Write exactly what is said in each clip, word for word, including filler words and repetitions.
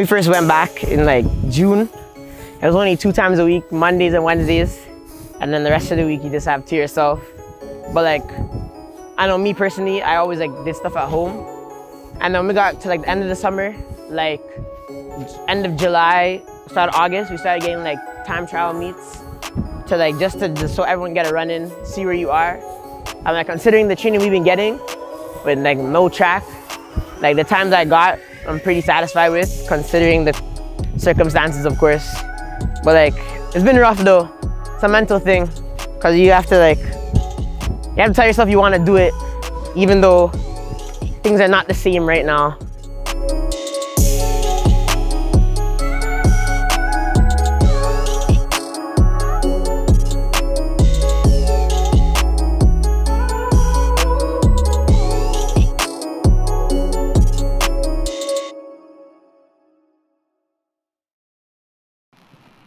we first went back in like June, it was only two times a week, Mondays and Wednesdays, and then the rest of the week you just have to yourself. But like, I know me personally, I always like did stuff at home. And then we got to like the end of the summer, like end of July, start of August, we started getting like time trial meets to like just to just so everyone get a run in, see where you are. I'm like, considering the training we've been getting with like no track, like the times I got, I'm pretty satisfied with, considering the circumstances, of course. But like, it's been rough though. It's a mental thing, cause you have to like, you have to tell yourself you want to do it, even though things are not the same right now.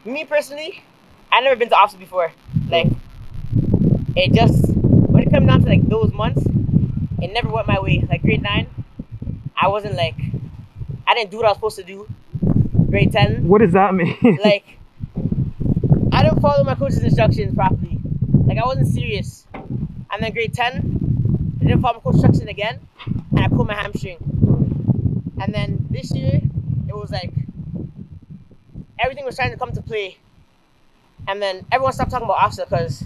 Me personally, I've never been to O F S A A before. Like, it just, when it comes down to like those months, it never went my way. Like grade nine, I wasn't like, I didn't do what I was supposed to do. Grade ten. What does that mean? Like, I didn't follow my coach's instructions properly. Like, I wasn't serious. And then grade ten, I didn't follow my coach's instructions again, and I pulled my hamstring. And then this year, it was like, everything was trying to come to play, and then everyone stopped talking about O F S A A because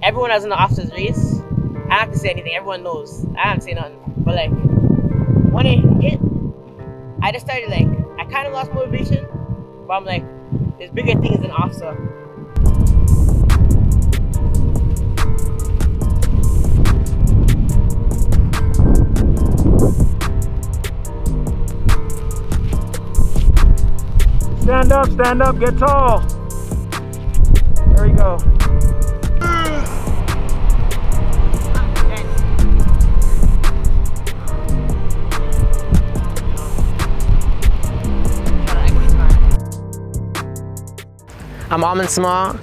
everyone was in the O F S A A race. I don't have to say anything, everyone knows. I don't say nothing, but like when it hit, I just started like, I kind of lost motivation, but I'm like, there's bigger things than O F S A A. Stand up, stand up, get tall. There we go. I'm Almond Small.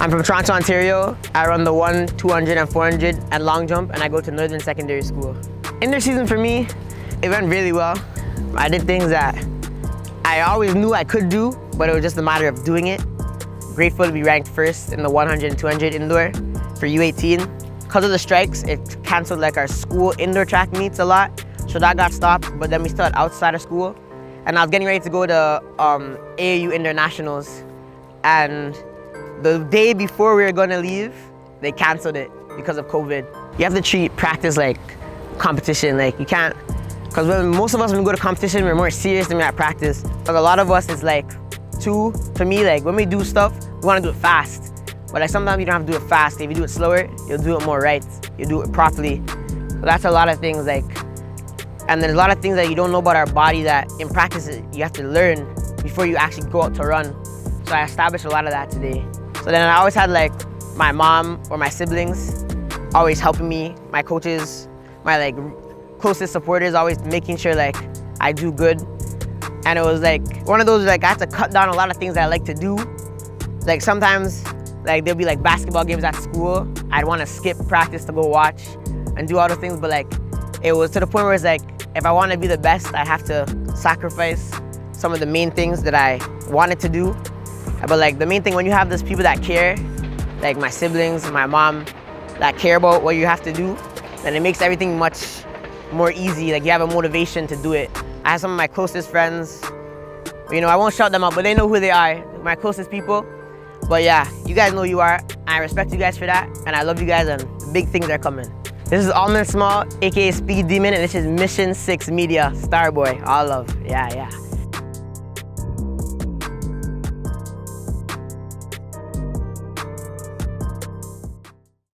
I'm from Toronto, Ontario. I run the one, two hundred, and four hundred and long jump, and I go to Northern Secondary School. Interseason for me, it went really well. I did things that I always knew I could do, but it was just a matter of doing it. Grateful to be ranked first in the one hundred and two hundred indoor for U eighteen. Because of the strikes, it canceled like our school indoor track meets a lot, so that got stopped, but then we started outside of school. And I was getting ready to go to um, A A U Internationals, and the day before we were gonna leave, they canceled it because of COVID. You have to treat practice like competition, like you can't, because when most of us, when we go to competition, we're more serious than we're at practice. Like a lot of us, it's like two, for me, like when we do stuff, we want to do it fast. But like sometimes you don't have to do it fast. If you do it slower, you'll do it more right. You'll do it properly. So that's a lot of things like, and there's a lot of things that you don't know about our body that in practice, you have to learn before you actually go out to run. So I established a lot of that today. So then I always had like my mom or my siblings always helping me, my coaches, my like, closest supporters always making sure like I do good. And it was like one of those like I had to cut down a lot of things that I like to do. Like sometimes like there'll be like basketball games at school, I'd want to skip practice to go watch and do all the things, but like it was to the point where it's like if I want to be the best, I have to sacrifice some of the main things that I wanted to do. But like the main thing, when you have those people that care, like my siblings, my mom, that care about what you have to do, then it makes everything much more easy. Like you have a motivation to do it. I have some of my closest friends, you know, I won't shout them out, but they know who they are, my closest people. But yeah, you guys know who you are. I respect you guys for that, and I love you guys, and big things are coming. This is Almond Small, aka Speed Demon, and this is Mission Six Media. Starboy, all love. Yeah, yeah.